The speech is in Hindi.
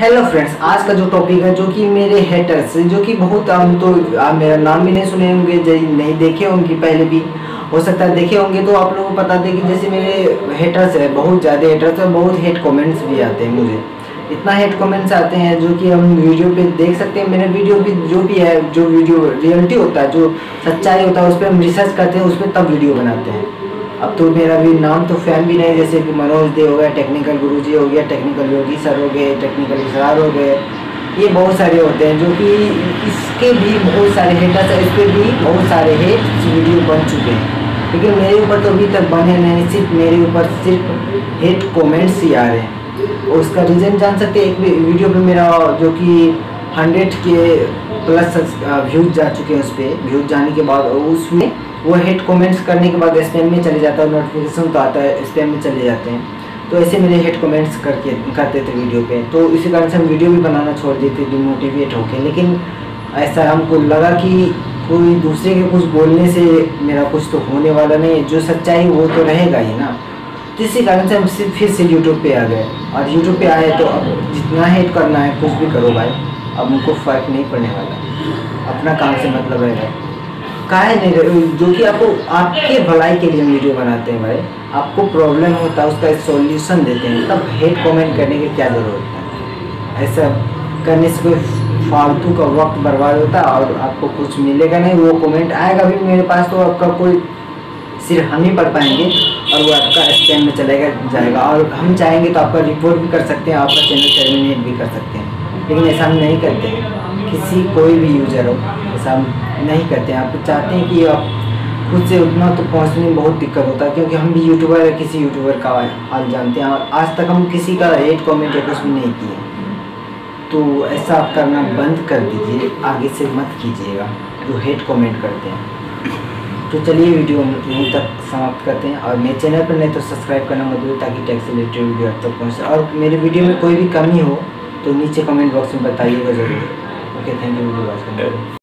हेलो फ्रेंड्स, आज का जो टॉपिक है जो कि मेरे हेटर्स, जो कि बहुत हम तो मेरा नाम भी नहीं सुने होंगे, नहीं देखे होंगे, पहले भी हो सकता है देखे होंगे, तो आप लोगों को पता था कि जैसे मेरे हेटर्स है, बहुत ज़्यादा हेटर्स है, बहुत हेट कमेंट्स भी आते हैं। मुझे इतना हेट कमेंट्स आते हैं जो कि हम वीडियो पे देख सकते हैं। मेरे वीडियो भी जो भी है, जो वीडियो रियलिटी होता है, जो सच्चाई होता है, उस पर हम रिसर्च करते हैं, उस पर तब वीडियो बनाते हैं। अब तो मेरा भी नाम तो फैम भी नहीं, जैसे कि मनोज दे हो गया, टेक्निकल गुरुजी हो गया, टेक्निकल योगी सर हो गए, टेक्निकल इसरार हो गए, ये बहुत सारे होते हैं जो कि इसके भी बहुत सारे हेटर्स हैं, इस पर भी बहुत सारे हेट वीडियो बन चुके हैं, लेकिन मेरे ऊपर तो अभी तक बने नहीं, सिर्फ मेरे ऊपर सिर्फ हेट कॉमेंट्स ही आ रहे हैं। और उसका रीज़न जान सकते हैं, एक वीडियो पर मेरा जो कि 100 के प्लस व्यूज़ जा चुके हैं, उस पर व्यूज़ जाने के बाद उसमें वो हेट कमेंट्स करने के बाद स्पैम में चले जाता है, नोटिफिकेशन तो आता है, स्पैम में चले जाते हैं। तो ऐसे मेरे हेट कमेंट्स करते थे वीडियो पे, तो इसी कारण से हम वीडियो भी बनाना छोड़ देते थे मोटिवेट होके। लेकिन ऐसा हमको लगा कि कोई दूसरे के कुछ बोलने से मेरा कुछ तो होने वाला नहीं है, जो सच्चाई वो तो रहेगा ही ना, तो इसी कारण से हम फिर से यूट्यूब पर आ गए। और यूट्यूब पर आए तो अब जितना हेट करना है कुछ भी करो भाई, अब उनको फ़र्क नहीं पड़ने वाला, अपना काम से मतलब रहेगा। काहे नहीं, जो कि आपको आपके भलाई के लिए वीडियो बनाते हैं भाई, आपको प्रॉब्लम होता है उसका एक सॉल्यूशन देते हैं, तब हेट कमेंट करने की क्या ज़रूरत है। ऐसा करने से कोई फालतू का वक्त बर्बाद होता है और आपको कुछ मिलेगा नहीं। वो कमेंट आएगा भी मेरे पास तो आपका कोई सिर्फ हम ही पढ़ पाएंगे और वो आपका स्पैम में चलेगा जाएगा, और हम चाहेंगे तो आपका रिपोर्ट भी कर सकते हैं, आपका चैनल टर्मिनेट भी कर सकते हैं, लेकिन ऐसा हम नहीं करते हैं। किसी कोई भी यूजर हो ऐसा हम नहीं करते हैं। आप चाहते हैं कि आप खुद से उतना तो पहुंचने में बहुत दिक्कत होता है, क्योंकि हम भी यूट्यूबर या किसी यूट्यूबर का हाल जानते हैं, और आज तक हम किसी का हेट कमेंट या कुछ भी नहीं किए, तो ऐसा आप करना बंद कर दीजिए, आगे से मत कीजिएगा जो हेट कमेंट करते हैं। तो चलिए वीडियो यहीं तक समाप्त करते हैं, और मेरे चैनल पर नहीं तो सब्सक्राइब करना मत भूलिए, ताकि टैक्स रिलेटेड वीडियो आप तक पहुँचे। और मेरे वीडियो में कोई भी कमी हो तो नीचे कमेंट बॉक्स में बताइएगा ज़रूर। Okay, thank you.